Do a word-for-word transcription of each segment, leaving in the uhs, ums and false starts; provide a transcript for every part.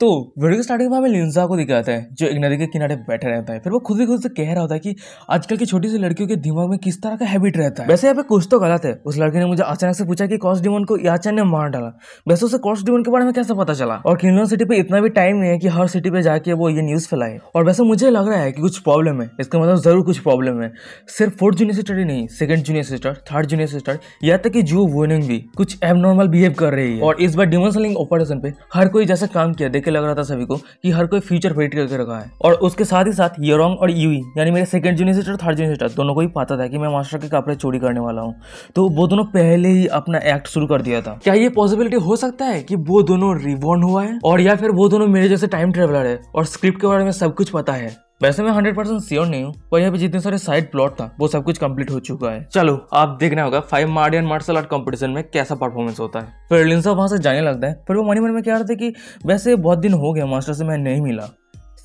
तो वीडियो के स्टार्टिंग में हमें लिंजा को दिखाता है जो एक नदी के किनारे बैठा रहता है। फिर वो खुद ही खुद से कह रहा होता है कि आजकल की छोटी सी लड़कियों के दिमाग में किस तरह का हैबिट रहता है। वैसे यहाँ पे कुछ तो गलत है। उस लड़की ने मुझे अचानक से पूछा कि कॉस्ट डेमन को याचन ने मार डाला। वैसे उसे कॉस्ट डेमन के बारे में कैसे पता चला? और किंगलैंड सिटी पे इतना भी टाइम नहीं है कि हर सिटी पे जाके वो ये न्यूज फैलाए। और वैसे मुझे लग रहा है कि कुछ प्रॉब्लम है, इसका मतलब जरूर कुछ प्रॉब्लम है। सिर्फ फोर्थ जूनियर सिस्टर ही नहीं, second junior sister, third junior sister, यहाँ तक कि जू वेनिंग भी कुछ एबनॉर्मल बिहेव कर रही है। और इस बार डेमन सेलिंग ऑपरेशन पे हर कोई जैसा काम किया लग रहा था सभी को कि हर कोई फ्यूचर प्रेडिक्ट करके रखा है। और उसके साथ ही साथ येरोंग और यूई यानी मेरे सेकंड जूनियर सिस्टर और थर्ड जूनियर सिस्टर दोनों को ही पता था कि मैं मास्टर के कपड़े चोरी करने वाला हूं, तो वो दोनों पहले ही अपना एक्ट शुरू कर दिया था। क्या ये पॉसिबिलिटी हो सकता है कि वो दोनों रिबॉर्न हुआ है और या फिर वो दोनों मेरे जैसे टाइम ट्रेवलर है और स्क्रिप्ट के बारे में सब कुछ पता है? वैसे मैं हंड्रेड परसेंट श्योर नहीं हूँ, पर यहाँ पे जितने सारे साइड प्लॉट था वो सब कुछ कंप्लीट हो चुका है। चलो आप देखना होगा five Martian martial art competition में कैसा परफॉर्मेंस होता है। फिर लिंसा वहाँ से जाने लगता है। फिर वो मनी मन में क्या करता है कि वैसे बहुत दिन हो गया मास्टर से मैं नहीं मिला।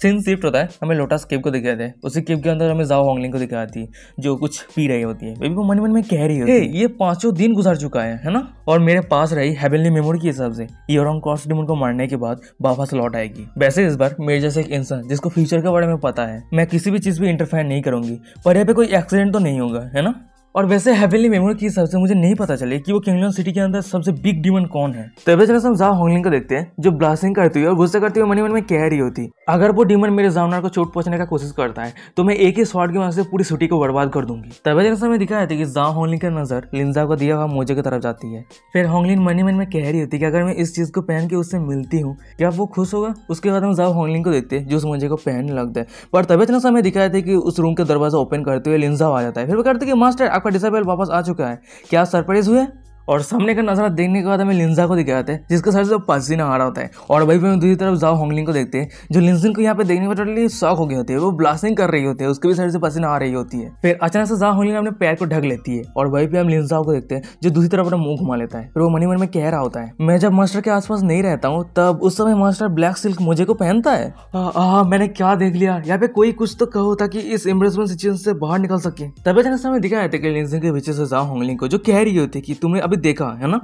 सीन शिफ्ट होता है, हमें लोटस केप को दिखाते हैं। उसी केप के अंदर हमें ज़ाओ होंगलिंग को दिखाती है जो कुछ पी रही होती है। बेबी वो मन मन में कह रही होती है hey, ये पांचों दिन गुजार चुका है है ना, और मेरे पास रही हेवनली मेमोरी के हिसाब से येरोंग कॉस्ट डेमन को मारने के बाद वापस लौट आएगी। वैसे इस बार मेरे जैसे एक इंसान जिसको फ्यूचर के बारे में पता है, मैं किसी भी चीज़ पर इंटरफेयर नहीं करूंगी, पर यहाँ पे कोई एक्सीडेंट तो नहीं होगा, है ना। और वैसे हेवनली मेमोरी की हिसाब से मुझे नहीं पता चले कि वो किंगलैंड सिटी के अंदर सबसे बिग डीमन कौन है। तब चले हम ज़ाओ होंगलिंग को देखते हैं जो ब्लास्टिंग करती हुई और गुस्से करती हुई मनी मन में कह रही होती, अगर वो डीमन मेरे ज़ाओनार को चोट पहुंचने का कोशिश करता है तो मैं एक ही शॉट की वजह से पूरी सिटी को बर्बाद कर दूंगी। तब जैसे हमें दिखाया था कि ज़ाओ होंगलिंग की नजर लिंजा को दिया हुआ मोजे की तरफ जाती है। फिर होंगलिंग मनी मन में कह रही होती कि अगर मैं इस चीज को पहन के उससे मिलती हूँ क्या वो खुश होगा। उसके बाद हम ज़ाओ होंगलिंग को देखते हैं जो उस मोजे को पहनने लगता है। पर तब चले हमें दिखाया था कि उस रूम का दरवाजा ओपन करते हुए लिंजा आ जाता है। फिर वो कहते हैं कि मास्टर डिसेबल वापस आ चुका है, क्या आप सरप्राइज हुए? और सामने का नजारा देखने के बाद हमें लिंजा को दिखाते हैं जिसके सर से पसीना आ रहा होता है। और भाई हम दूसरी तरफ ज़ाओ होंगलिंग को देखते हैं जो लिंजन को यहाँ पे देखने में टोटली शॉक हो गई होती है। वो ब्लास्टिंग कर रही होती है, उसके भी सर से पसीना आ रही होती है। फिर अचानक से ज़ाओ होंगलिंग अपने पैर को ढक लेती है और वहीं पे हम लिंजा को देखते हैं जो दूसरी तरफ अपना मुंह घुमा लेता है। फिर वो मनी मन में कह रहा होता है मैं जब मास्टर के आसपास नहीं रहता हूँ तब उस समय मास्टर ब्लैक सिल्क मोजे को पहनता है। हाँ मैंने क्या देख लिया, यहाँ पे कोई कुछ तो कहो ताकि इस एम्बेरसमेंट सिचुएशन से बाहर निकल सके। तब अचानक से हमें दिखाया था कि लिंजन के पीछे से ज़ाओ होंगलिंग को जो कह रही होती कि तुम्हें देखा है ना,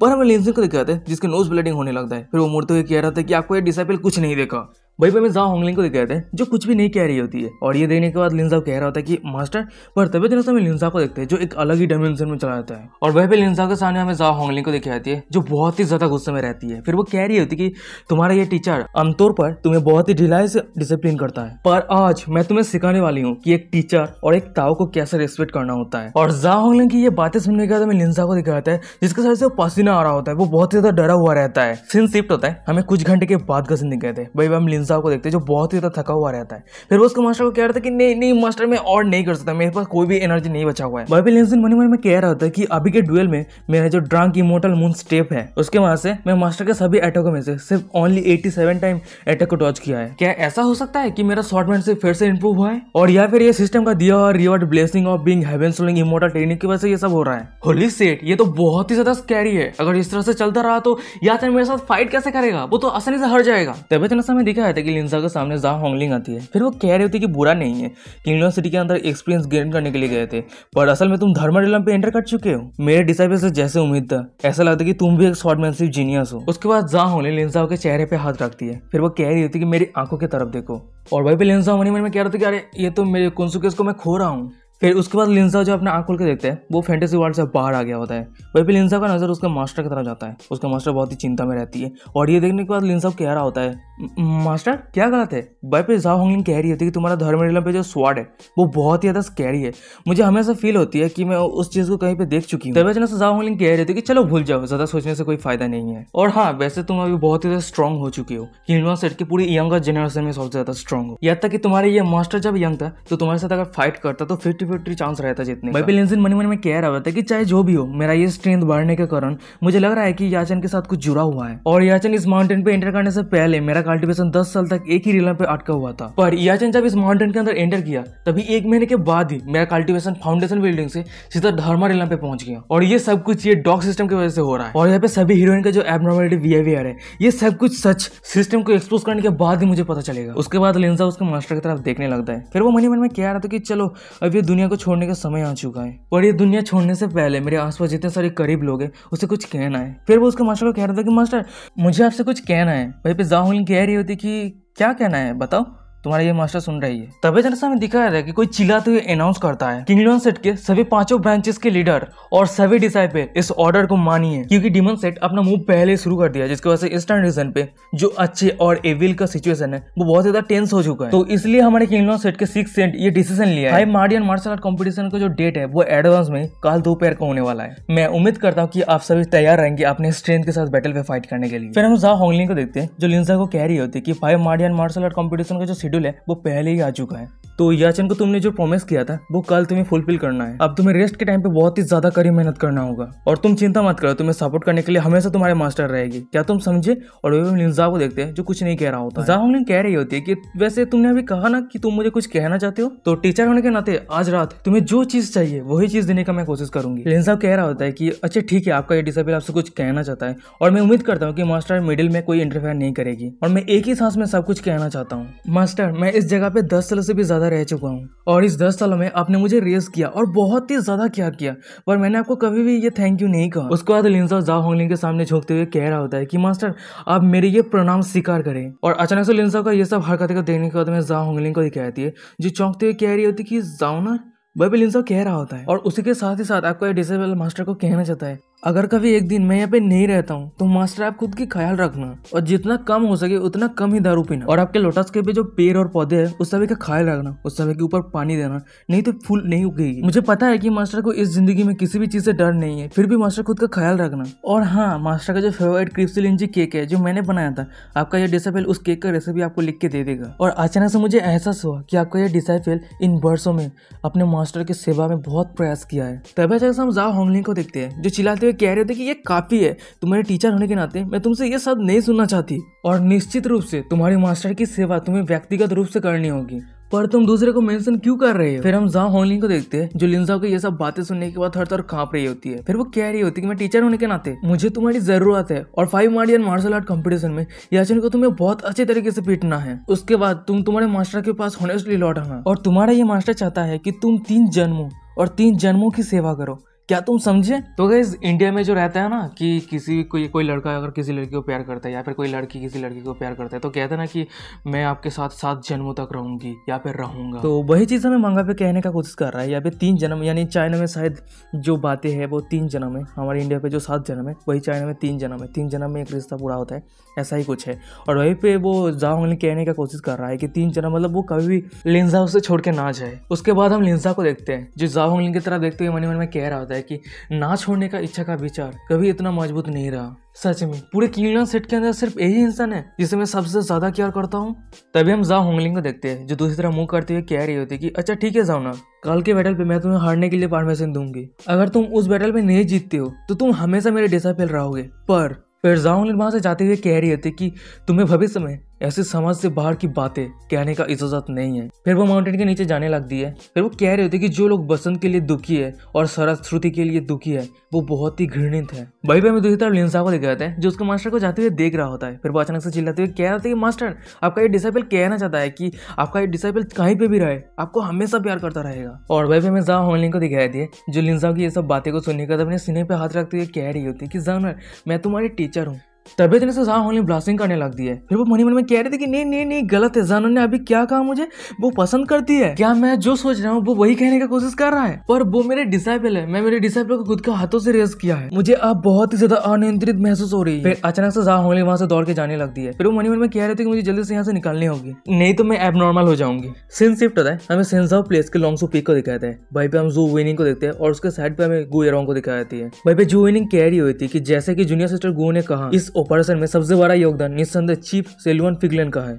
पर हमें लिंजन को दिखाते हैं जिसके नोज ब्लीडिंग होने लगता है। फिर वो मुड़ते हुए कह रहा था कि आपको ये डिसाइपल कुछ नहीं देखा। वही पे हमें ज़ाओ होंगलिंग को दिखाते हैं जो कुछ भी नहीं कह रही होती है। और ये देखने के बाद लिंजा कह रहा होता है कि मास्टर, पर तब जैसे हमें लिंजा को देखते हैं जो एक अलग ही डायमेंशन में चला जाता है। और वही पे लिंजा के सामने हमें ज़ाओ होंगलिंग को दिखाती है जो बहुत ही ज्यादा गुस्से में रहती है। फिर वो कह रही होती है कि तुम्हारा ये टीचर आमतौर पर तुम्हें बहुत ही ढिलाई से डिसिप्लिन करता है, पर आज मैं तुम्हें सिखाने वाली हूँ कि एक टीचर और एक ताओ को कैसे रिस्पेक्ट करना होता है। और ज़ाओ होंगलिंग की ये बातें सुनने के बाद हमें लिंजा को दिखाता है जिसके सर से पसीना आ रहा होता है, वो बहुत ही ज्यादा डरा हुआ रहता है। सीन शिफ्ट होता है, हमें कुछ घंटे के बाद का सीन दिखाते हैं। वही हम लिंजा को देखते हैं जो बहुत ही ज्यादा थका हुआ रहता है। फिर वो उसको मास्टर को कह रहा था कि नहीं नहीं मास्टर मैं और नहीं कर सकता, मेरे पास कोई भी एनर्जी नहीं बचा हुआ है। वही भी लिंजन मनी मन में कह रहा था कि अभी के ड्यूएल में मेरा जो ड्रंक इमोर्टल मून स्टेप है उसके वहां से मैं मास्टर के सभी अटैकों में से सिर्फ ओनली सत्तासी टाइम अटैक को डॉच किया है। क्या ऐसा हो सकता है कि मेरा शॉर्ट रेंज से फिर से इंप्रूव हुआ है? और या फिर ये सिस्टम का दिया और reward blessing of being heaven soaring immortal technique की वजह से ये सब हो रहा है। होली शिट, ये तो बहुत ही ज्यादा स्कैरी है। अगर इस तरह से चलता रहा तो याचन मेरे साथ फाइट कैसे करेगा, वो तो आसानी से हर जाएगा। तब हमें दिखा है कि लिंजा के सामने ज़ाओ होंगलिंग आती है। फिर वो कह रही होती है कि बुरा नहीं है, किंगलैंग सिटी के अंदर एक्सपीरियंस गेन करने के लिए गए थे, पर असल में तुम धर्म रियलम पे एंटर कर चुके हो। मेरे डिसाइपल से जैसे उम्मीद था, ऐसा लगता है कि तुम भी एक शॉर्टमैनशिप जीनियस हो। उसके बाद ज़ाओ होंगलिंग लिंजा के चेहरे पे हाथ रखती है। फिर वो कह रही होती है कि मेरी आंखों की तरफ देखो। और वही पे लिंजा मनी मन में कह रहा था कि अरे ये तो मेरे कॉन्सिक्वेंस को मैं खो रहा हूँ। फिर उसके बाद लिंजा जो अपना आँख खोल के देखते हैं वो फैंटेसी वर्ल्ड से बाहर आ गया होता है। वहीं पे लिंजा का नज़र उसके मास्टर की तरफ जाता है। उसका मास्टर बहुत ही चिंता में रहती है। और ये देखने के बाद लिंजा कह रहा होता है मास्टर क्या गलत है? वहीं पे ज़ाओ होंगलिंग कह रही होती है कि तुम्हारा धर्म रियलम पे जो स्वॉर्ड है वो बहुत ही ज़्यादा स्कैरी है, मुझे हमेशा फील होती है कि मैं उस चीज़ को कहीं पर देख चुकी हूँ। तब से ज़ाओ होंगलिंग कह रही होती है कि चलो भूल जाओ, ज़्यादा सोचने से कोई फायदा नहीं है। और हाँ वैसे तुम अभी बहुत ही ज़्यादा स्ट्रॉन्ग हो चुके हो, किंगलैंग सेट की पूरी यंगर जनरेशन में सबसे ज़्यादा स्ट्रॉन्ग हो। यहाँ तक कि तुम्हारे ये मास्टर जब यंग था तो तुम्हारे साथ अगर फाइट करता तो फिफ्टी चांस रहता जितने। भाई लिंजन मनी मन में कह रहा था कि चाहे जो भी हो, मेरा ये स्ट्रेंथ बढ़ने के कारण मुझे लग रहा है कि याचन के साथ कुछ जुड़ा हुआ है। और याचन इस माउंटेन पे एंटर करने से पहले मेरा कल्टीवेशन दस साल तक एक ही रिलम पे अटका हुआ था, पर याचन जब इस माउंटेन के अंदर एंटर किया तभी एक महीने के बाद ही मेरा कल्टीवेशन फाउंडेशन बिल्डिंग से सीधा धर्मा रिलम पे पहुंच गया। और ये सब कुछ ये डॉग सिस्टम की वजह से हो रहा है। और यहाँ पे सभी हीरोइन का जो एबनॉर्मलिटी बिहेवियर है ये सब कुछ सच सिस्टम को एक्सपोज करने के बाद ही मुझे पता चलेगा। उसके बाद लिंजा उसके मास्टर की तरफ देखने लगता है। फिर वो मनी मन में कह रहा था कि चलो अब ये दुनिया को छोड़ने का समय आ चुका है, और ये दुनिया छोड़ने से पहले मेरे आसपास जितने सारे करीब लोग हैं उसे कुछ कहना है। फिर वो उसके मास्टर को कह रहा था कि मास्टर मुझे आपसे कुछ कहना है। वहीं पे ज़ाओ होंगलिंग कह रही होती कि क्या कहना है बताओ, तुम्हारा ये मास्टर सुन रही है। तभी दरअसल में दिखा रहा है कि कोई चिल्लाते हुए अनाउंस करता है, किंगलैंग सेट के सभी पांचों ब्रांचेस के लीडर और सभी डिसाइपल इस ऑर्डर को मानिए, क्योंकि डीमन सेट अपना मूव पहले शुरू कर दिया, जिसकी वजह से इस रीजन पे जो अच्छे और एविल का सिचुएशन है वो बहुत ज्यादा टेंस हो चुका है। तो इसलिए हमारे किंगलैंग सेट के सिक्स सेंट ये डिसीजन लिया है। Five Martian martial art competition का जो डेट है वो एडवांस में कल दोपहर को होने वाला है। मैं उम्मीद करता हूँ कि आप सभी तैयार रहेंगे अपने स्ट्रेंथ के साथ बैटल पे फाइट करने के लिए। फिर हम झाओ होंगलिंग को देखते हैं जो लिंज़ा को कह रही होती है कि five Martian martial art competition का जो है वो पहले ही आ चुका है, तो याचन को तुमने जो प्रॉमिस किया था वो कल तुम्हें फुलफिल करना है। अब तुम्हें रेस्ट के टाइम पे बहुत ही ज्यादा कड़ी मेहनत करना होगा, और तुम चिंता मत करो, तुम्हें सपोर्ट करने के लिए हमेशा तुम्हारे मास्टर रहेगी, क्या तुम समझे। और वे लिंज़ा को देखते हैं जो कुछ नहीं कह रहा होता। झाओ होंगलिंग कह रही होती है कि वैसे तुमने अभी कहा ना कि तुम मुझे कुछ कहना चाहते हो, तो टीचर होने के नाते आज रात तुम्हें जो चीज चाहिए वही चीज देने का मैं कोशिश करूंगी। लिंज़ा कह रहा होता है कि अच्छा ठीक है, आपका ये डिसेबल आपसे कुछ कहना चाहता है, और मैं उम्मीद करता हूँ कि मास्टर मिडिल में कोई इंटरफेयर नहीं करेगी, और मैं एक ही सांस में सब कुछ कहना चाहता हूँ। मास्टर, मैं इस जगह पे दस सालों से भी ज्यादा रह चुका हूँ, और इस दस सालों में आपने मुझे रेस किया और बहुत ही ज्यादा केयर किया, पर मैंने आपको कभी भी ये थैंक यू नहीं कहा। उसके बाद लिंज़ा झाओ होंगलिंग के सामने झोंकते हुए कह रहा होता है कि मास्टर आप मेरे ये प्रणाम स्वीकार करें। और अचानक से लिंज़ा का ये सब हरकतें को देखने के बाद में झाओ होंगलिंग को दिखाती है जो चौंकते हुए कह रही होती है कि जाओना वह भी लिंज़ा कह रहा होता है, और उसी के साथ ही साथ आपको ये डिसेबल मास्टर को कहना चाहता है, अगर कभी एक दिन मैं यहाँ पे नहीं रहता हूँ तो मास्टर आप खुद की ख्याल रखना, और जितना कम हो सके उतना कम ही दारू पीना, और आपके लोटस के पे जो पेड़ और पौधे हैं उस सभी का ख्याल रखना, उस सभी के ऊपर पानी देना, नहीं तो फूल नहीं उगेगी। मुझे पता है कि मास्टर को इस जिंदगी में किसी भी चीज से डर नहीं है, फिर भी मास्टर खुद का ख्याल रखना। और हाँ, मास्टर का जो फेवरेट क्रिप्सिलिंजी केक है जो मैंने बनाया था, आपका यह डिसाइपल उस केक का रेसिपी आपको लिख के दे देगा। और अचानक से मुझे एहसास हुआ कि आपका यह डिसाइपल इन वर्षों में अपने मास्टर की सेवा में बहुत प्रयास किया है। तभी अचानक हम झाओ होंगलिंग को देखते हैं जो चिल्लाते कह रहे थे कि ये काफी है, तुम्हारे टीचर होने के नाते मैं तुमसे ये सब नहीं सुनना चाहती, और निश्चित रूप से तुम्हारे मास्टर की सेवा तुम्हें व्यक्तिगत रूप से करनी होगी, पर तुम दूसरे को मेंशन क्यों कर रहे हो। फिर हम झाओ होंगलिंग को देखते हैं जो लिंज़ा को ये सब बातें सुनने के बाद थर-थर कांप रही होती है। फिर वो कह रही होती है कि मैं टीचर होने के नाते मुझे तुम्हारी जरूरत है, और five Martian martial art competition में याचन को तुम्हें बहुत अच्छे तरीके से पीटना है, उसके बाद तुम तुम्हारे मास्टर के पास ऑनेस्टली लौट आना, और तुम्हारा ये मास्टर चाहता है कि तुम तीन जन्मों और तीन जन्मों की सेवा करो, क्या तुम समझे। तो गाइस, इंडिया में जो रहता है ना कि किसी कोई कोई लड़का अगर किसी लड़की को प्यार करता है या फिर कोई लड़की किसी लड़की को प्यार करता है तो कहता है ना कि मैं आपके साथ सात जन्मों तक रहूंगी या फिर रहूंगा, तो वही चीज़ हमें मंगा पे कहने का कोशिश कर रहा है, या फिर तीन जन्म, यानी चाइना में शायद जो बातें हैं वो तीन जन्म है, हमारे इंडिया पे जो सात जन्म है वही चाइना में तीन जन्म है, तीन जन्म में एक रिश्ता पूरा होता है, ऐसा ही कुछ है। और वहीं पे वो झाओ होंगलिंग कहने का कोशिश कर रहा है कि तीन जन्म मतलब वो कभी भी लिंज़ा उसे छोड़ के ना जाए। उसके बाद हम लिंज़ा को देखते हैं जो झाओ होंगलिंग की तरफ देखते हुए मन मन में कह रहा है कि ना छोड़ने का इच्छा का विचार कभी इतना मजबूत नहीं रहा। सच में पूरे किंगलैंड सेट के अंदर सिर्फ यही इंसान है जिसे मैं सबसे ज्यादा केयर करता हूँ। तभी हम झाओ होंगलिंग को देखते हैं जो दूसरी तरह मुंह करते हुए कह रही होती है कि अच्छा ठीक है जाओना, कल के बैटल पे मैं तुम्हें हारने के लिए परमिशन दूंगी, अगर तुम उस बैटल में नहीं जीतते हो तो तुम हमेशा मेरे डिसाइपल रहोगे। पर फिर झाओ होंगलिंग वहां से जाते हुए कह रही होती कि तुम्हें भविष्य में ऐसे समाज से बाहर की बातें कहने का इजाजत नहीं है। फिर वो माउंटेन के नीचे जाने लगती है। फिर वो कह रही होती है कि जो लोग बसंत के लिए दुखी है और सरस्वती के लिए दुखी है वो बहुत ही घृणित है। वही पे हमें दूसरी तरफ लिंज़ा को देखा जाता है जो उसके मास्टर को जाते हुए देख रहा होता है। फिर वो अचानक से चिल्लाते हुए कह रहा था कि मास्टर आपका ये डिसाइपल कहना चाहता है कि आपका ये डिसाइपल कहीं पे भी रहे आपको हमेशा प्यार करता रहेगा। और वही पे हमें झाओ होंगलिंग को दिखाई देती है जो लिंज़ा की ये सब बातें को सुनने के बाद अपने सीने पे हाथ रखते हुए कह रही होती है कि जानवर मैं तुम्हारी टीचर हूँ। तभी इतने से झाओ होंगलिंग ब्लास्टिंग करने लगती है। फिर वो मनी मन में कह रहे थे कि नहीं नहीं नहीं गलत है, जानवर ने अभी क्या कहा मुझे, वो पसंद करती है, क्या मैं जो सोच रहा हूँ वो वही कहने का कोशिश कर रहा है, पर वो मेरे डिसाइपल है, मैं मेरे डिसाइपल को खुद के हाथों से रेस किया है, मुझे अब बहुत ही ज्यादा अनियंत्रित महसूस हो रही है। फिर अचानक से झाओ होंगलिंग वहां से दौड़ के जाने लगती है। फिर वो मनी मन में कह रहे थे कि मुझे जल्दी से यहाँ से निकालनी होगी नहीं तो मैं एबनॉर्मल हो जाऊंगी। सीन शिफ्ट होता है, हमें सेंजाओ प्लेस के लॉन्ग स्पीक को दिखाया है। वहीं पे हम ज़ू वेइनिंग को देखते हैं और उसके साइड पे हमें गुए रोंग को दिखाई जाती है। वहीं पे ज़ू वेइनिंग कह रही हुई थी कि जैसे कि जूनियर सिस्टर गु ने कहा, इस ऑपरेशन में सबसे बड़ा योगदान निस्संदेह चीफ सिल्वन फिगलन का है,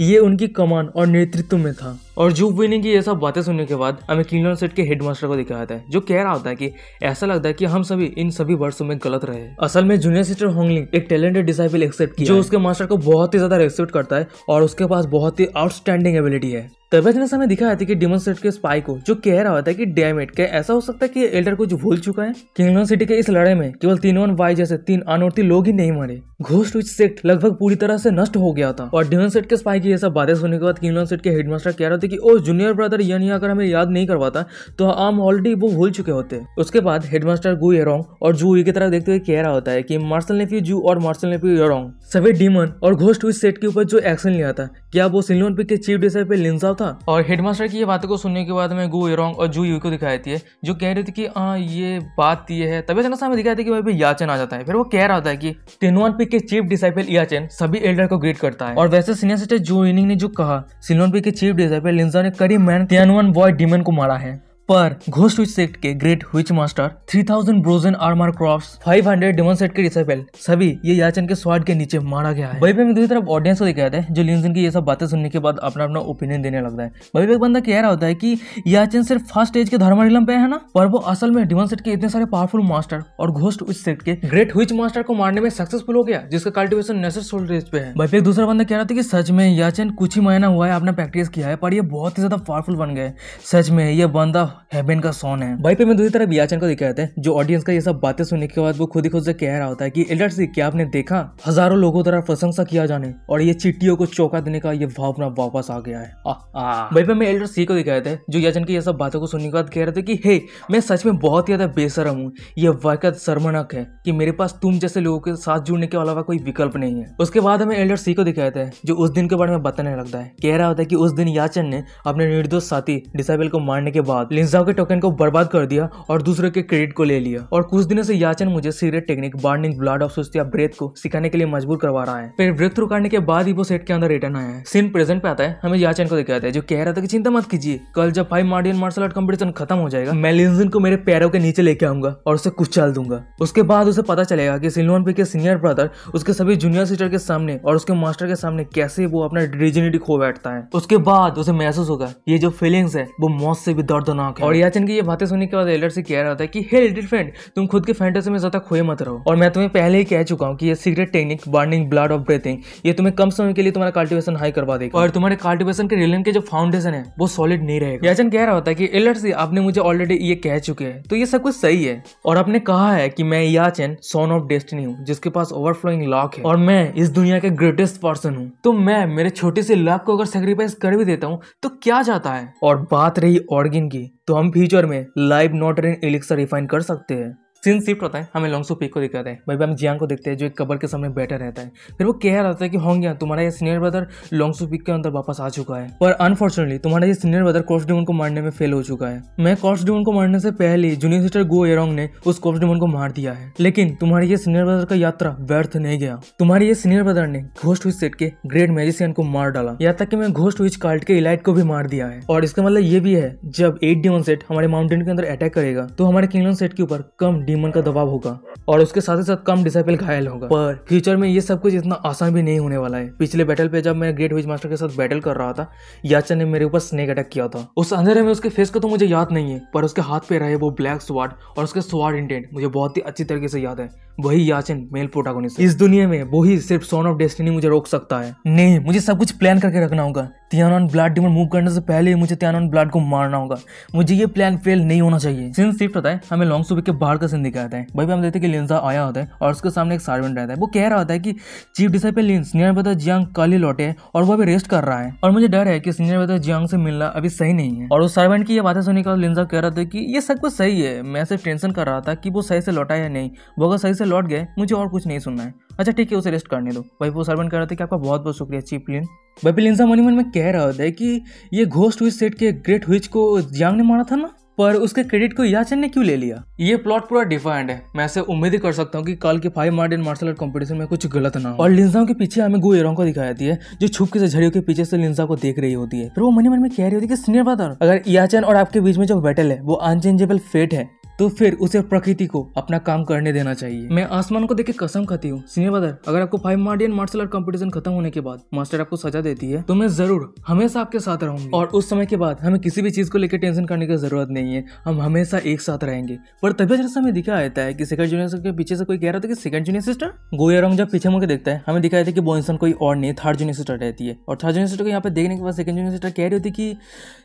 ये उनकी कमान और नेतृत्व में था। और जू वेइनिंग की ये सब बातें सुनने के बाद हमें किंगलैंड सेट के हेडमास्टर को दिखाया जाता है जो कह रहा होता है कि ऐसा लगता है कि हम सभी इन सभी वर्षों में गलत रहे। असल में जूनियर सिस्टर होंगलिंग एक टैलेंटेड डिसाइपल एक्सेप्ट किया जो उसके मास्टर को बहुत ही ज्यादा रेस्पेक्ट करता है और उसके पास बहुत ही आउटस्टैंडिंग एबिलिटी है। तभी इतने समय दिखाया था कि डेमन सेट के स्पाई को जो कह रहा होता है कि डैम इट, क्या ऐसा हो सकता है कि एल्डर कुछ भूल चुका है। किंगलैंड सिटी के इस लड़ाई में केवल तीनों वाई जैसे तीन अनोर्थी लोग ही नहीं मरे, घोस्ट विच सेक्ट लगभग पूरी तरह से नष्ट हो गया था। और डेमन सेट के स्पाई की ये सब बातें सुनने के बाद किंगलैंड सेट के हेडमास्टर कह रहा था कि ओ जूनियर ब्रदर यानी अगर हमें याद नहीं करवाता तो हम ऑलरेडी वो भूल चुके होते। उसके बाद हेडमास्टर गु येरोंग और जू की तरफ देखते हुए कह रहा होता है कि मार्शल नेफ्यू जू और मार्शल नेफ्यू येरोंग सभी डीमन और घोस्ट विच सेट के ऊपर जो एक्शन लिया था, क्या वो सिलोन पिक के चीफ डिसाइपल लिंज़ा था? और हेडमास्टर की ये बातों को सुनने के बाद में गु येरोंग और जू यू को दिखाई देती है जो कह रही थी कि हाँ ये बात ये है, तभी हमें दिखाई देती है कि वहाँ पे याचन आ जाता है। फिर वो कह रहा होता है कि सिलोन पिक के चीफ डिसाइपल याचन सभी एल्डर को ग्रीट करता है। और वैसे सीनियर सिस्टर जू वेनिंग ने जो कहा सिलोन पिक के चीफ डिसाइपल लिंज़ा ने करीब मैन तियानवन बॉय डीमन को मारा है, पर घोस्ट विच सेक्ट के ग्रेट विच मास्टर तीन हज़ार ब्रोजन आर्मर क्रॉप्स पाँच सौ डेमन सेट के डिसाइपल सभी ये याचन के स्वाड के नीचे मारा गया है। वहीं पे दूसरी तरफ ऑडियंस को दिखाया है जो लिंज़न की ये सब बातें सुनने के बाद अपना अपना ओपिनियन देने लगता है। वहीं पे एक बंदा कह रहा होता है कि याचन सिर्फ फर्स्ट एज के धर्मरिलम पे है ना, पर वो असल में डेमन सेट के इतने सारे पावरफुल मास्टर और घोस्ट विच सेक्ट के ग्रेट विच मास्टर को मारने में सक्सेसफुल हो गया जिसका कल्टिवेशन नेसर सोल्डर एज पे है। वहीं पे दूसरा बंदा कह रहा था कि सच में याचन कुछ ही महीना हुआ है आपने प्रैक्टिस किया है पर ये बहुत ही ज्यादा पावरफुल बन गए, सच में ये बंदा हेवन का सोन है। भाई पे मैं दूसरी तरफ याचन को दिखाते हैं जो ऑडियंस का ये सब बातें सुनने के बाद वो खुद ही खुद से कह रहा होता है कि एल्डर सी क्या आपने देखा, हजारों लोगों द्वारा प्रशंसा किया जाने और ये चीटियों को चौंका देने का ये भावना वापस आ गया है। आ, आ। भाई पे मैं एल्डर सी को दिखाते हैं जो याचन की ये सब बातों को सुनने के बाद कह रहे थे कि हे मैं सच में बहुत ही ज्यादा बेशरम हूँ, यह वाकई शर्मनाक है कि मेरे पास तुम जैसे लोगों के साथ जुड़ने के अलावा कोई विकल्प नहीं है। उसके बाद हमें एल्डर सी को दिखाते हैं जो उस दिन के बारे में बताने लगता है, कह रहा होता है कि उस दिन याचन ने अपने निर्दोष साथी डिसाइबल को मारने के बाद लिंज़ा के टोकन को बर्बाद कर दिया और दूसरे के क्रेडिट को ले लिया, और कुछ दिनों से याचन मुझे secret technique burning blood of सुस्तिया ब्रेथ को सिखाने के लिए मजबूर करवा रहा है। फिर ब्रेक थ्रू करने के बाद ही वो सेट के अंदर रिटर्न आया है। सीन प्रेजेंट पे आता है, हमें याचन को दिखाया है जो कह रहा था कि चिंता मत कीजिए, कल जब five Martian martial art competition खत्म हो जाएगा मैं लिंज़न को मेरे पैरों के नीचे लेके आऊंगा और उसे कुचल दूंगा। उसके बाद उसे पता चलेगा कि सिलोन पी के सीनियर ब्रदर उसके सभी जूनियर सिस्टर के सामने और उसके मास्टर के सामने कैसे वो अपना डिजिनिटी खो बैठता है। उसके बाद उसे महसूस होगा ये जो फीलिंग्स है वो मौत से भी दर्द। और याचन की ये बातें सुनने के बाद एल्डर से कह रहा था कि हे लिटिल फ्रेंड तुम खुद के फैंटेसी में ज्यादा खोए मत रहो, और मैं तुम्हें पहले ही कह चुका हूँ कि ये secret technique burning blood of breathing ये तुम्हें कम समय के लिए तुम्हारा कल्टिवेशन हाई करवा देगा और तुम्हारे कल्टिवेशन के रिलन के जो फाउंडेशन है वो सॉलिड नहीं रहेगा। याचन कह रहा होता है कि एल्डर से आपने मुझे ऑलरेडी ये कह चुके हैं तो ये सब कुछ सही है, और आपने कहा है कि मैं याचन सन ऑफ डेस्टिनी हूँ जिसके पास ओवरफ्लोइंग लॉक है और मैं इस दुनिया के ग्रेटेस्ट पर्सन हूँ, तो मैं मेरे छोटे से लॉक को अगर सेक्रीफाइस कर भी देता हूँ तो क्या जाता है। और बात रही ऑर्गन की, तो हम फ्यूचर में लाइव नॉटरिन एलिक्सर रिफाइन कर सकते हैं। सीन शिफ्ट होता है, हमें लॉन्ग स्पीक को दिखाता है। भाई हम जियांग को देखते हैं जो एक कब्र के सामने बैठा रहता है। फिर वो कह रहा था कि होंगिया तुम्हारा ये सीनियर ब्रदर लॉन्ग स्पीक के अंदर वापस आ चुका है, पर अनफॉर्चुनेटली तुम्हारा ये सीनियर ब्रदर कॉस्ट डेमन को मारने में फेल हो चुका है। मैं कॉस्ट डेमन को मारने से पहले जूनियर सिस्टर गु येरोंग ने उस कॉस्ट डेमन को मार दिया है, लेकिन तुम्हारे ये सीनियर ब्रदर का यात्रा व्यर्थ नहीं गया। तुम्हारे ये सीनियर ब्रदर ने घोस्ट विच सेट के ग्रेट मैजिशियन को मार डाला, यहाँ तक कि मैं घोस्ट विच कार्ट के इलाइट को भी मार दिया है। और इसका मतलब ये भी है जब एट डेमन सेट हमारे माउंटेन के अंदर अटैक करेगा तो हमारे किंगलैंड सेट के ऊपर कम डीमन का दबाव होगा और उसके साथ ही साथ कम डिसाइपल घायल होगा, पर फ्यूचर में ये सब कुछ इतना आसान भी नहीं होने वाला है। पिछले बैटल पे जब मैं ग्रेट विच मास्टर के साथ बैटल कर रहा था याचन ने मेरे ऊपर स्नेक अटैक किया था, उस अंधेरे में उसके फेस का तो मुझे याद नहीं है पर उसके हाथ पे रहे वो ब्लैक स्वार्ड और उसके स्वार्ड इंटेंट मुझे बहुत ही अच्छी तरीके से याद है। वही याचन मेल प्रोटैगोनिस्ट, इस दुनिया में वही सिर्फ सन ऑफ डेस्टिनी मुझे रोक सकता है। नहीं, मुझे सब कुछ प्लान करके रखना होगा, तियानवन ब्लड डीमन मूव करने से पहले मुझे तियानवन ब्लड को मारना होगा, मुझे ये प्लान फेल नहीं होना चाहिए। सीन शिफ्ट होता है, हमें लॉन्ग स्पीक के बाहर का सीन दिखाता है। भाई हम देखते हैं कि लिंज़ा आया होता है और उसके सामने एक सर्वेंट रहता है, वो कह रहा होता है कि चीफ डिसाइपल लिन सीनियर ब्रदर जियांग कल ही लौटे है और वो अभी रेस्ट कर रहा है और मुझे डर है कि सीनियर ब्रदर जियांग से मिलना अभी सही नहीं है। और उस सर्वेंट की ये बातें सुनने के बाद लिंज़ा कह रहा था कि ये सब कुछ सही है, मैं सिर्फ टेंशन कर रहा था कि वो सही से लौटा या नहीं, वो अगर सही से लौट गए मुझे और कुछ नहीं सुनना है, अच्छा ठीक है उसे रेस्ट करने दो। भाई वो सर्वेंट कह रहा था कि आपका बहुत बहुत शुक्रिया चीफ लिन। भाई लिंज़ा मन ही मन में कह रहा होता है कि ये घोस्ट विच सेट के ग्रेट विच को जियांग ने मारा था ना, पर उसके क्रेडिट को याचन ने क्यों ले लिया। ये प्लॉट पूरा डिफाइंड है, मैं ऐसे उम्मीद ही कर सकता हूँ कि कल के five Martian martial art competition में कुछ गलत ना हो। और लिंज़ा के पीछे हमें गु येरोंग को दिखाई देती है जो छुपके से झड़ियों के पीछे से लिंज़ा को देख रही होती है। फिर वो मन ही मन में कह रही होती है कि सीनियर ब्रदर अगर याचन और आपके बीच में जो बैटल है वो अनचेंजेबल फेट है तो फिर उसे प्रकृति को अपना काम करने देना चाहिए। मैं आसमान को देख के कसम खाती हूँ सीनियर ब्रदर, अगर आपको five Martian martial art competition खत्म होने के बाद मास्टर आपको सजा देती है तो मैं जरूर हमेशा आपके साथ रहूंगी, और उस समय के बाद हमें किसी भी चीज को लेकर टेंशन करने की जरूरत नहीं है, हम हमेशा एक साथ रहेंगे। पर तभी जैसा हमें दिखाया जाता है कि सेकंड जूनियर के पीछे से कोई कह रहा था कि सेकंड जूनियर सिस्टर। गु येरोंग जब पीछे मुड़ के देखता है हमें दिखाया था कि वो इंसान कोई और नहीं थर्ड जूनियर सिस्टर रहती है, और थर्ड जूनियर सिस्टर को यहाँ पे देखने के बाद सेकंड जूनियर सिस्टर कह रही होती कि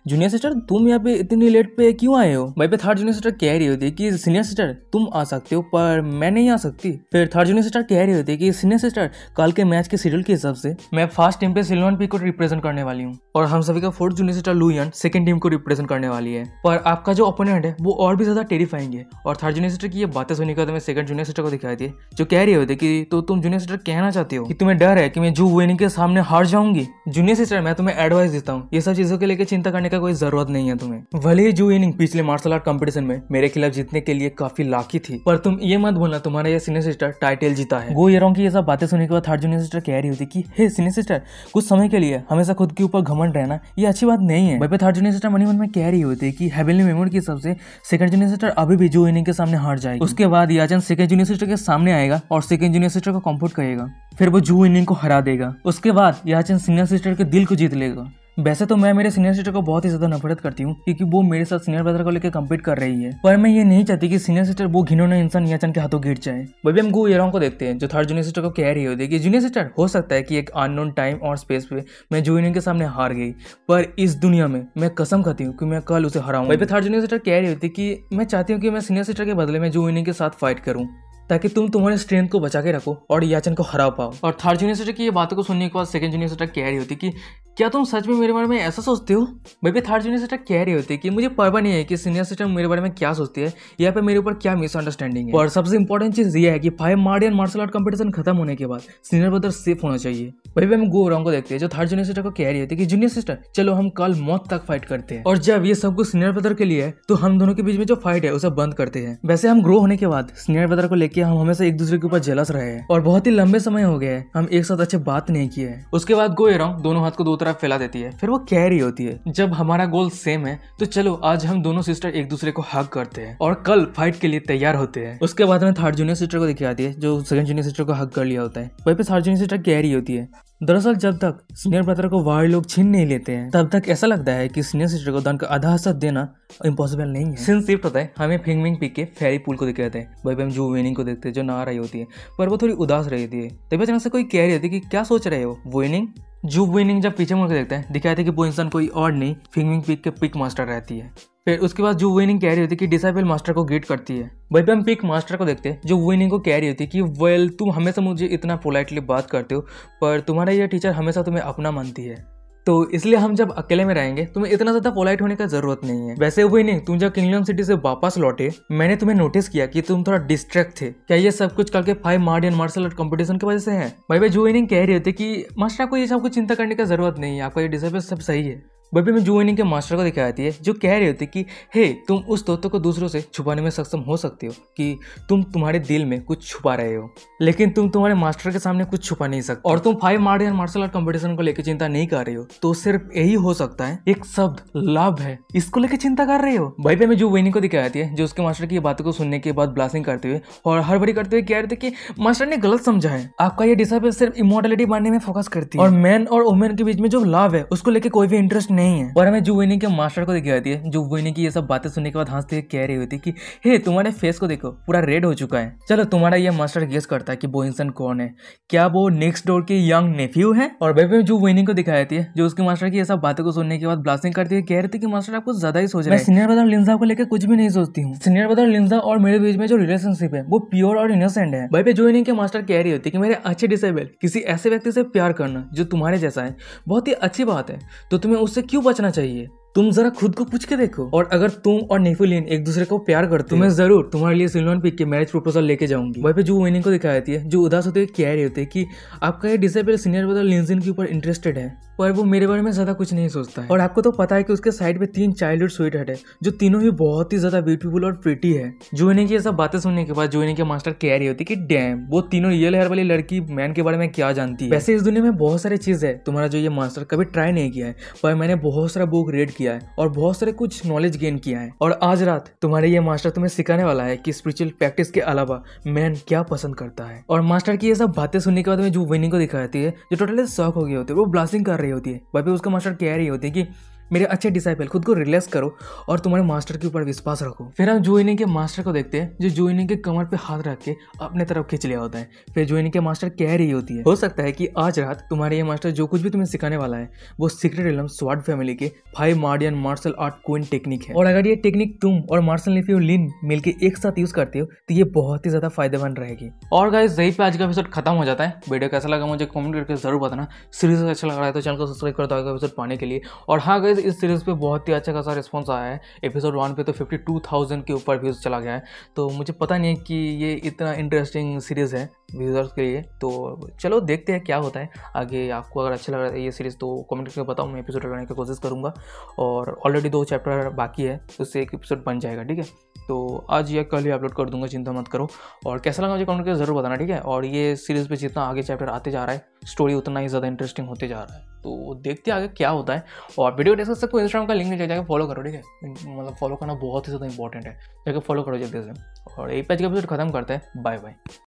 जूनियर सिस्टर तुम यहाँ पे इतनी लेट पे क्यों आए हो। भाई पे थर्ड जूनियर सिस्टर कह रही होती होती है कि सीनियर सिस्टर तुम आ सकते हो पर मैं नहीं आ सकती। फिर थर्ड जूनियर सिस्टर कह रही होती है कि सीनियर सिस्टर कल के मैच के शेड्यूल के हिसाब से मैं फर्स्ट टीम पे सिल्वन पीक को रिप्रेजेंट करने वाली हूँ और हम सभी का फोर्थ जूनियर सिस्टर लुयन सेकंड टीम को रिप्रेजेंट करने वाली है, पर आपका जो ओपोनेंट है वो और भी ज्यादा टेरिफाइंग है। और थर्ड जूनियर सिस्टर की ये बातें सुनने के बाद मैं सेकंड जूनियर सिस्टर को दिखाई थी जो कह रही होती है कि तो तुम जूनियर सिस्टर कहना चाहती हो कि तुम्हें डर है कि मैं जू वेनिंग के सामने हार जाऊंगी। जूनियर सिस्टर मैं तुम्हें एडवाइस देता हूँ, ये सब चीजों के लेकर चिंता करने का कोई जरूरत नहीं है। तुम्हें भले ही जू वेनिंग पिछले मार्शल आर्ट कंपटीशन में मेरे खिलाफ जीतने के लिए काफी लाकी थी, पर तुम ये मत बोलना तुम्हारा ये सीनियर सिस्टर टाइटल जीता है। गो येरोंग की ये सब बातें सुनने के बाद थर्ड जूनियर सिस्टर कह रही होती कि हे सीनियर सिस्टर, कुछ समय के लिए हमेशा खुद के ऊपर घमंड रहना ये अच्छी बात नहीं है। वहीं थर्ड जूनियर सिस्टर मनी मन में कह रही होती कि हेवनली मेमोरी के हिसाब से सेकंड जूनियर सिस्टर अभी भी जू वेनिंग के सामने हार जाएगी। उसके बाद याचन सेकंड जूनियर सिस्टर के सामने आएगा और सेकंड जूनियर सिस्टर को कम्फर्ट करेगा, फिर वो जू वेनिंग को हरा देगा। उसके बाद याचन सीनियर सिस्टर के दिल को जीत लेगा। वैसे तो मैं मेरे सीनियर सिस्टर को बहुत ही ज्यादा नफरत करती हूँ क्योंकि वो मेरे साथ सीनियर ब्रदर को लेकर कम्पीट कर रही है, पर मैं ये नहीं चाहती कि सीनियर सिस्टर वो घिनौना इंसान याचन के हाथों गिर जाए। वही हम गु येरोंग को देखते हैं जो थर्ड जूनियर सिस्टर को कह रही होती है कि जूनियर सिस्टर हो सकता है कि एक अननोन टाइम और स्पेस पे मैं जू वेनिंग के सामने हार गई, पर इस दुनिया में मैं कसम खाती हूँ कि मैं कल उसे हराऊँ। वही थर्ड जूनियर सिस्टर कह रही होती है कि मैं चाहती हूँ कि मैं सीनियर सिस्टर के बदले में जू वेनिंग के साथ फाइट करूँ ताकि तुम तुम्हारे स्ट्रेंथ को बचा के रखो और याचन को हरा पाओ। और थर्ड जूनियर सिस्टर की ये बातों को सुनने के बाद सेकंड जूनियर सिस्टर कह रही होती कि क्या तुम सच में मेरे बारे में ऐसा सोचते हो। बेबी थर्ड जूनियर सिस्टर कह रही होती कि मुझे परवाह नहीं है कि सीनियर सिस्टर मेरे बारे में क्या सोचती है या फिर मेरे ऊपर क्या मिसअंडरस्टैंडिंग है। और सबसे इंपॉर्टेंट चीज़ ये है कि five Martian martial art competition खत्म होने के बाद सीनियर ब्रदर सेफ होना चाहिए। वही हम गो रंग को देखते हैं जो थर्ड जूनियर सिस्टर को कह रही होती कि जूनियर सिस्टर चलो हम कल मौत तक फाइट करते हैं, और जब ये सब कुछ सीनियर ब्रदर के लिए है तो हम दोनों के बीच में जो फाइट है उसे बंद करते हैं। वैसे हम ग्रो होने के बाद सीनियर ब्रदर को कि हम हमेशा एक दूसरे के ऊपर जेलस रहे हैं और बहुत ही लंबे समय हो गए हैं हम एक साथ अच्छे बात नहीं किए हैं। उसके बाद गो येरोंग दोनों हाथ को दो तरफ फैला देती है, फिर वो कह रही होती है जब हमारा गोल सेम है तो चलो आज हम दोनों सिस्टर एक दूसरे को हग करते हैं और कल फाइट के लिए तैयार होते हैं। उसके बाद हमें थर्ड जूनियर सिस्टर को दिखाती है जो सेकंड जूनियर सिस्टर को हग कर लिया होता है। वहीं पर थर्ड जूनियर सिस्टर कह रही होती है दरअसल जब तक सीनियर ब्रदर को वायर लोग छीन नहीं लेते हैं तब तक ऐसा लगता है कि सीनियर सिस्टर को दान का आधा हिस्सा देना इम्पॉसिबल नहीं है। सीन शिफ्ट होता है, हमें फेंगविंग पीक के फेरी पूल को दिखाते हैं। वहीं पर हम जू वेनिंग को देखते हैं जो ना रही होती है पर वो थोड़ी उदास रहती है। तभी अचानक से कोई कह रही होती है कि क्या सोच रहे हो वेनिंग। जू वेनिंग जब पीछे मुड़ के देखते हैं दिखाते हैं कि वो इंसान कोई और नहीं फेंगविंग पीक के पिक मास्टर रहती है। फिर उसके बाद जू वेनिंग कह रही होती है कि डिसाइपल मास्टर को गेट करती है। वहीं पर हम पिक मास्टर को देखते हैं जो वेनिंग को कह रही होती है कि वेल तुम हमेशा मुझे इतना पोलाइटली बात करते हो पर तुम्हारा यह टीचर हमेशा तुम्हें अपना मानती है तो इसलिए हम जब अकेले में रहेंगे तुम्हें इतना ज्यादा पोलाइट होने का जरूरत नहीं है। वैसे वेनिंग तुम जब किंगलैंड सिटी से वापस लौटे मैंने तुम्हें नोटिस किया कि तुम थोड़ा डिस्ट्रैक्ट थे, क्या ये सब कुछ कल के five Martian martial art competition की वजह से है। वहीं पर जू वेनिंग कह रही होती है कि मास्टर आपको ये सब कुछ चिंता करने का जरूरत नहीं है, आपका ये डिसाइपल सब सही है। वहीं मैं जू वेनिंग के मास्टर को दिखाती है जो कह रही होती है कि हे तुम उस तोते को दूसरों से छुपाने में सक्षम हो सकते हो कि तुम तुम्हारे दिल में कुछ छुपा रहे हो लेकिन तुम तुम्हारे मास्टर के सामने कुछ छुपा नहीं सकते और तुम five Martian martial art competition को लेकर चिंता नहीं कर रही हो तो सिर्फ यही हो सकता है एक शब्द लाभ है, इसको लेकर चिंता कर रहे हो। वहीं पर मैं जू वेनिंग को दिखाती है जो उसके मास्टर की बातों को सुनने के बाद ब्लास्टिंग करते हुए और हड़बड़ी करते हुए कह रहे थे कि मास्टर ने गलत समझा है, आपका यह डिसाइपल सिर्फ इमॉर्टलिटी बनने में फोकस करती है और मैन और वुमेन के बीच में जो लाभ है उसको लेकर कोई भी इंटरेस्ट नहीं है। और हमें जू वेनिंग के मास्टर को दिखाती है जू वेनिंग की ये सब बातें सुनने के बाद हंसते हुए कह रही होती कि हे तुम्हारे फेस को देखो पूरा रेड हो चुका है, चलो तुम्हारा ये मास्टर गेस करता है कि वो इंसान कौन है, क्या वो नेक्स्ट डोर के यंग नेफ्यू है। और बेबी जू वेनिंग को दिखाती है जो उसके मास्टर की ये सब बातों को सुनने के बाद ब्लास्टिंग करती है कह रही थी कि मास्टर आपको ज्यादा ही सोच रहे हैं, सीनियर ब्रदर लिंजा को लेकर कुछ भी नहीं सोचती हूँ, सीनियर ब्रदर लिंजा और मेरे बीच में जो रिलेशनशिप है वो प्योर और इनोसेंट है। बेबी जू वेनिंग के मास्टर कह रही होती कि मेरे अच्छे डिसेबल किसी ऐसे व्यक्ति से प्यार करना जो तुम्हारे जैसा है बहुत ही अच्छी बात है तो तुम्हें उससे क्यों बचना चाहिए, तुम जरा खुद को पूछ के देखो और अगर तुम और नेफिलिन एक दूसरे को प्यार करते हो मैं जरूर तुम्हारे लिए सिल्वन पीक के मैरिज प्रपोजल लेके जाऊंगी। वहीं पे जू वेनिंग को दिखाई देती है जो उदास होते हुए कह रही होती है कि आपका ये डिसेबल सीनियर ब्रदर लिंजिन के ऊपर इंटरेस्टेड है पर वो मेरे बारे में ज्यादा कुछ नहीं सोचता है और आपको तो पता है कि उसके साइड पे तीन चाइल्डहुड स्वीटहार्ट है जो तीनों ही बहुत ही ज्यादा ब्यूटीफुल और प्रीटी है। जू वेनिंग की ये सब बातें सुनने के बाद जू वेनिंग के मास्टर कह रही होती है कि डैम वो तीनों रियल हेयर वाली लड़की मैन के बारे में क्या जानती है। वैसे इस दुनिया में बहुत सारी चीज है तुम्हारा जो ये मास्टर कभी ट्राई नहीं किया है पर मैंने बहुत सारा बुक रीड किया है और बहुत सारे कुछ नॉलेज गेन किया है और आज रात तुम्हारे ये मास्टर तुम्हें सिखाने वाला है कि स्पिरिचुअल प्रैक्टिस के अलावा मैन क्या पसंद करता है। और मास्टर की ये सब बातें सुनने के बाद में जू वेनिंग को दिखाती है जो टोटली शॉक हो गई होती है, वो ब्लास्टिंग कर रही होती है। वहीं पे उसका मास्टर कह रही होती है कि मेरे अच्छे डिसाइपल, खुद को रिलैक्स करो और तुम्हारे मास्टर के ऊपर विश्वास रखो। फिर हम जू वेइनिंग के मास्टर को देखते हैं जो जू वेइनिंग के कमर पे हाथ रख के अपने तरफ खींच लिया होता है। फिर जू वेइनिंग के मास्टर कह रही होती है, हो सकता है कि आज रात तुम्हारे ये मास्टर जो कुछ भी तुम्हें सिखाने वाला है वो सीक्रेट एलिमेंट स्वॉर्ड फैमिली के five Martian martial art queen technique है, और अगर ये टेक्निक तुम और मार्शल नेफ्यू लिन मिलकर एक साथ यूज करते हो तो ये बहुत ही ज्यादा फायदेमंद रहेगी। और गाइस यही पे आज का एपिसोड खत्म हो जाता है। वीडियो कैसा लगा मुझे कमेंट करके जरूर बताना। सीरीज अच्छा लग रहा है तो चैनल को सब्सक्राइब कर दो आगे एपिसोड पाने के लिए। और हाँ गाइस, इस सीरीज पे बहुत ही अच्छा खासा रिस्पांस आया है। एपिसोड वन पे तो बावन हज़ार के ऊपर व्यूज चला गया है, तो मुझे पता नहीं है कि ये इतना इंटरेस्टिंग सीरीज़ है व्यूजर्स के लिए। तो चलो देखते हैं क्या होता है आगे। आपको अगर अच्छा लग रहा है ये सीरीज़ तो कमेंट करके बताओ, मैं एपिसोड लगाने की कोशिश करूँगा। और ऑलरेडी दो चैप्टर बाकी है, उससे एक एपिसोड बन जाएगा, ठीक है? तो आज या कल ही अपलोड कर दूंगा, चिंता मत करो। और कैसा लगा मुझे कमेंट करके ज़रूर बताना, ठीक है? और ये सीरीज़ पे जितना आगे चैप्टर आते जा रहा है स्टोरी उतना ही ज़्यादा इंटरेस्टिंग होते जा रहा है, तो देखते आगे क्या होता है। और वीडियो डिस्कस सबको इंस्टाग्राम का लिंक नीचे जाकर फॉलो करो, ठीक है? मतलब फॉलो करना बहुत ही ज़्यादा इंपॉर्टेंट है, जाकर फॉलो करो जल्दी से। और एक पेज का एपिसोड खत्म करते हैं। Bye bye.